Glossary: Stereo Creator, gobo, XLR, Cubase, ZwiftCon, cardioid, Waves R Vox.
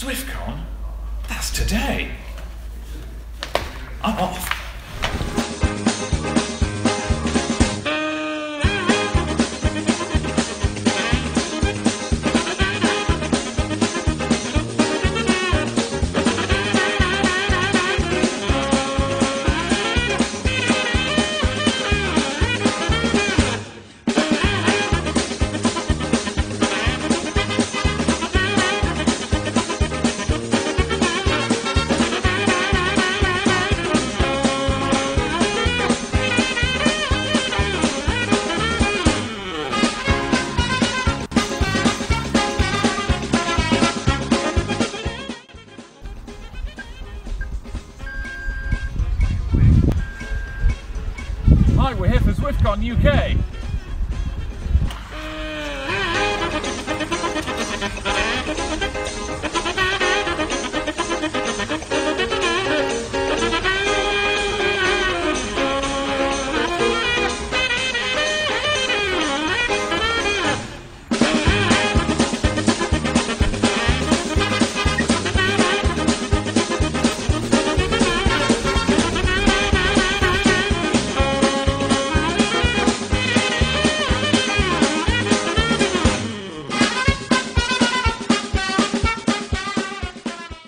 ZwiftCon? That's today. I'm off. We're here for ZwiftCon UK.